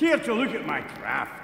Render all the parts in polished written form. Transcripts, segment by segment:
Care to look at my craft?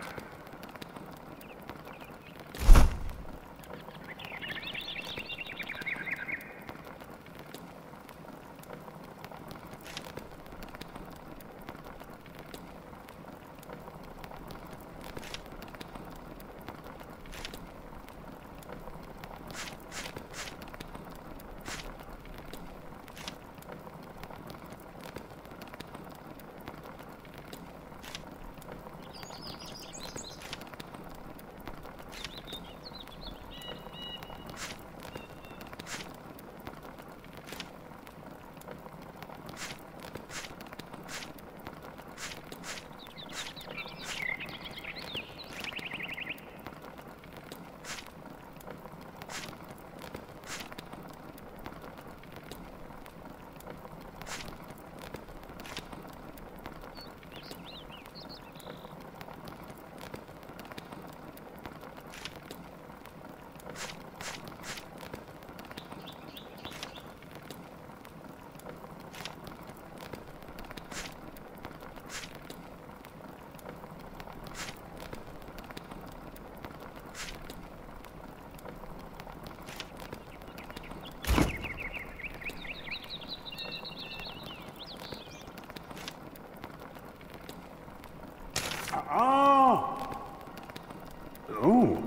Ooh.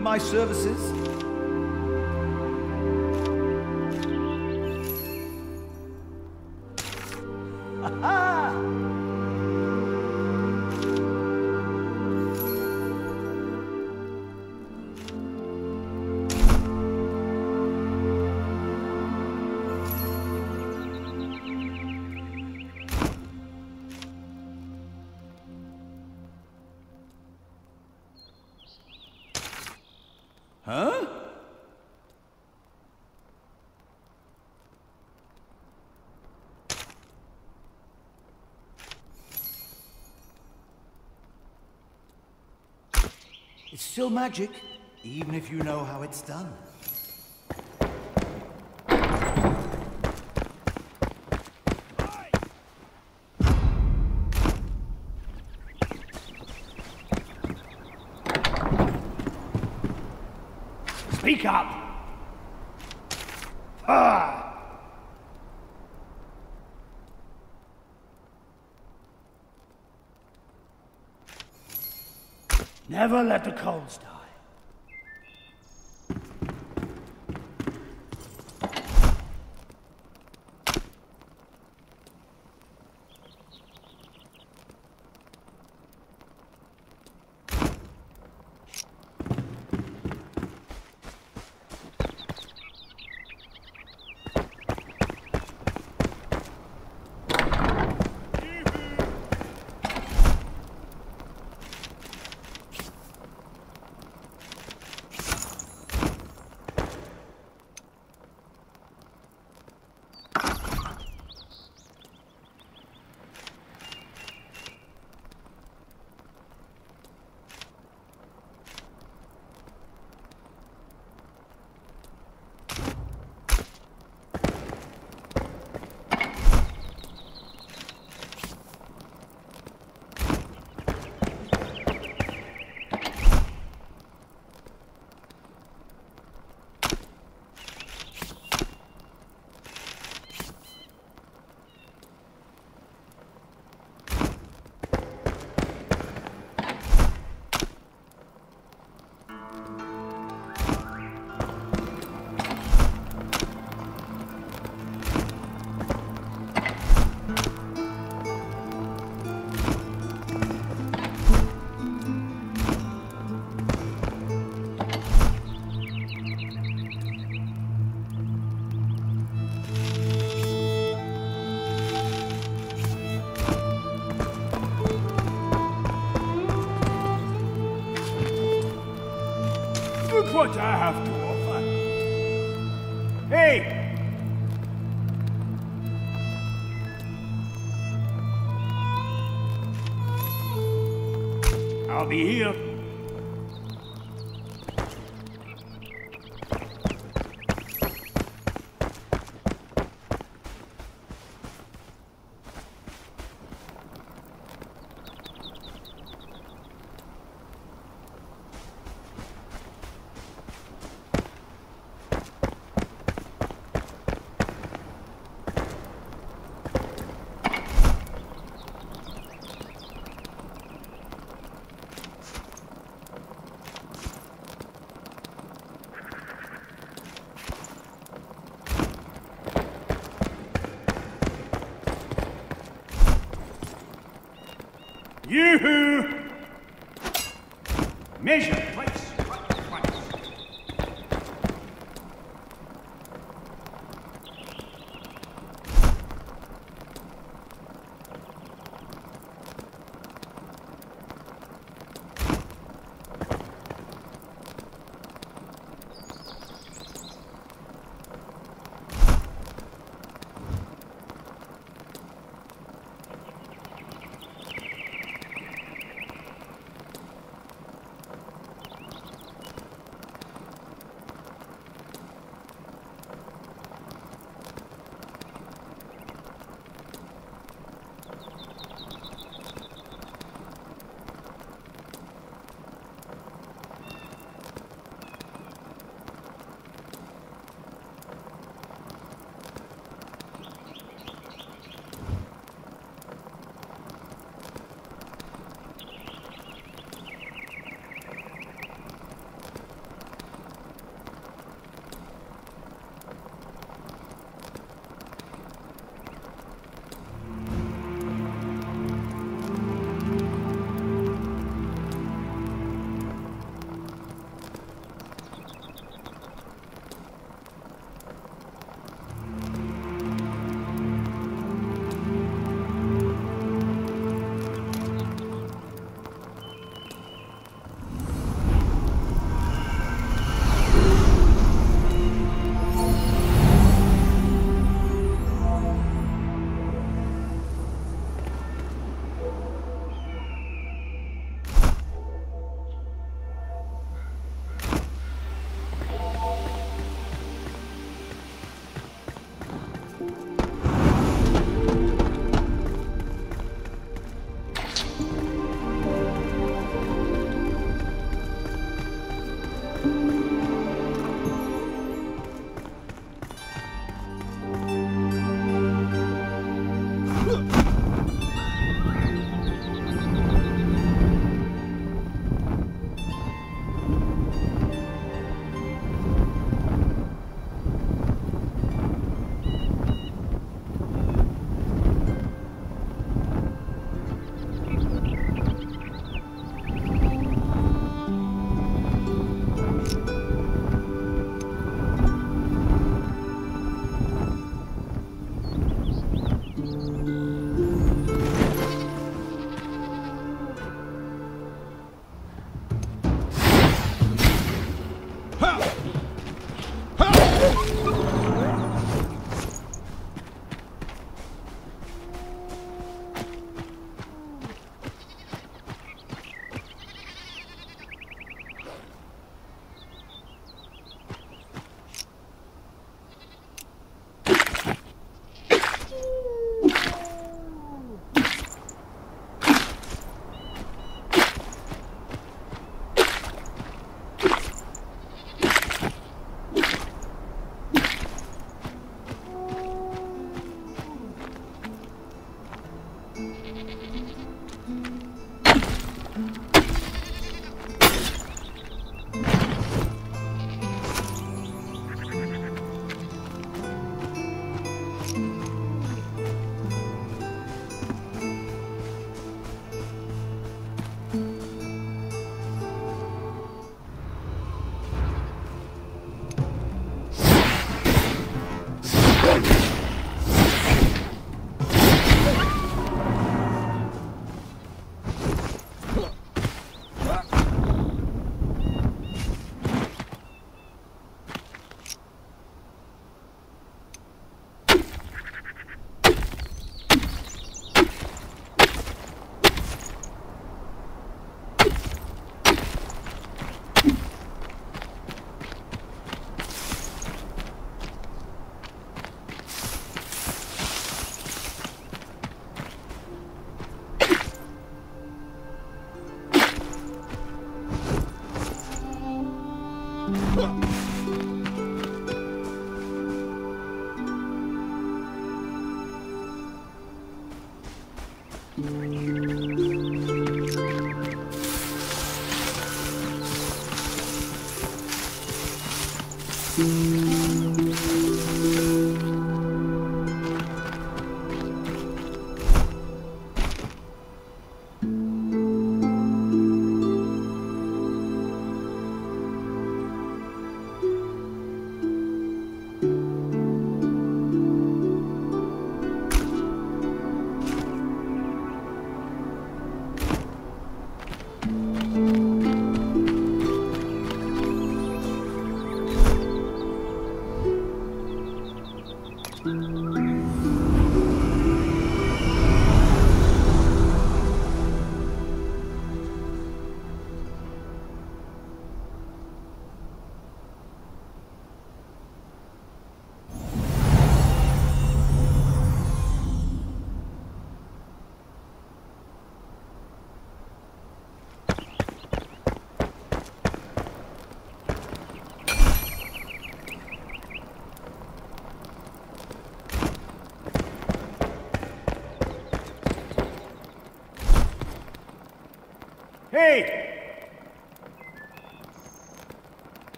My services. Huh? It's still magic, even if you know how it's done. Speak up! Ah! Never let the coals die. What I have to offer. Hey! I'll be here. Yoo-hoo! Measure!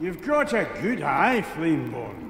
You've got a good eye, Flameborn.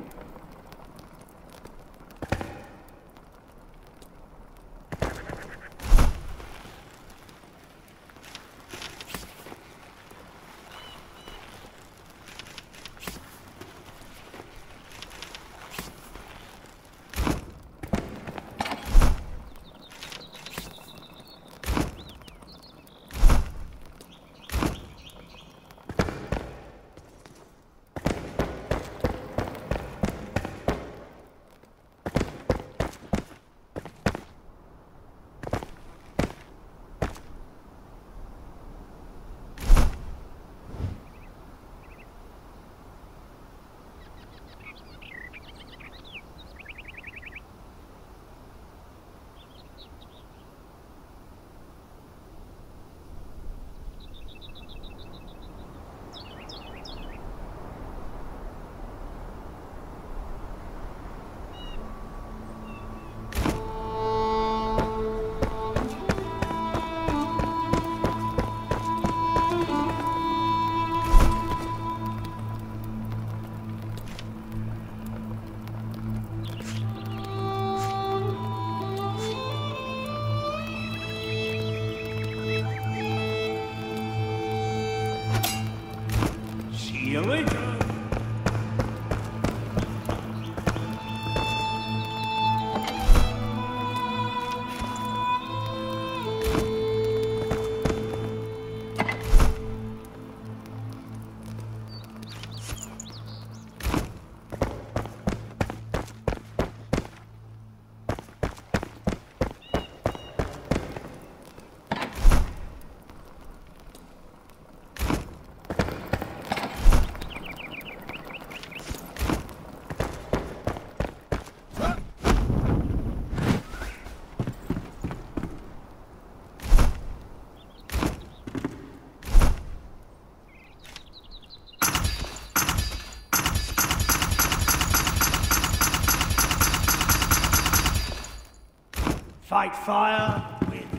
Fight fire with fire.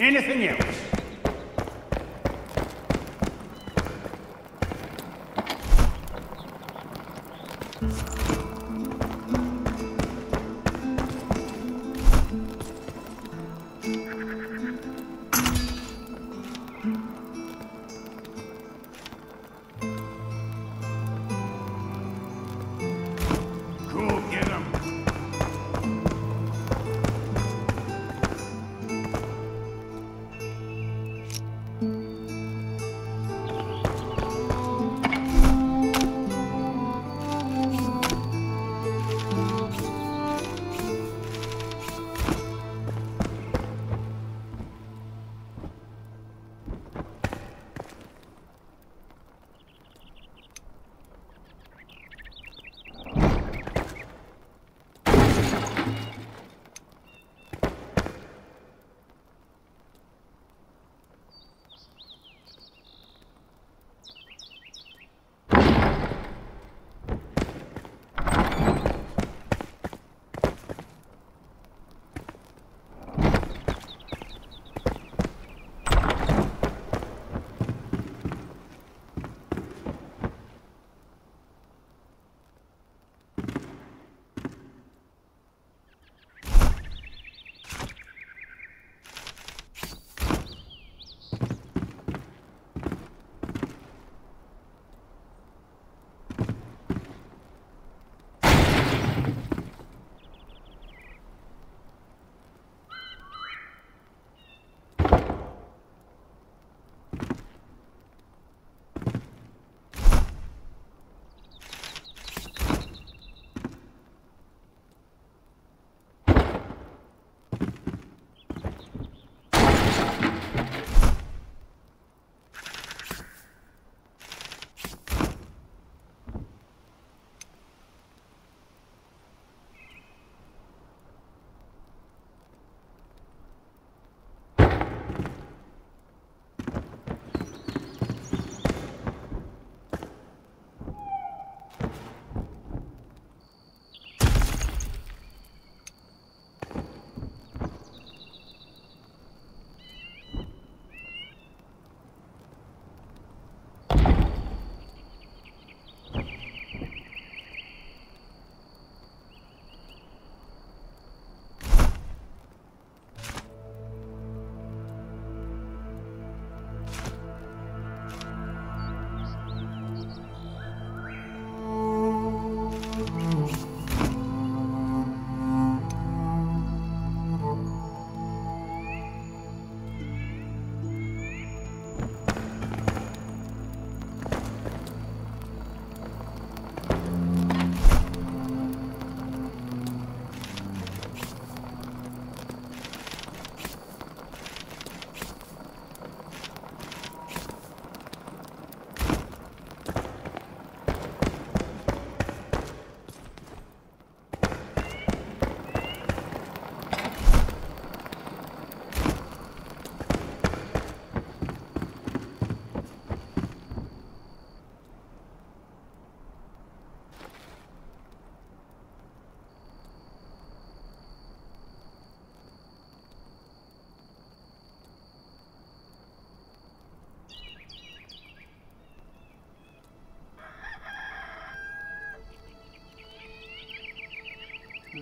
Anything else?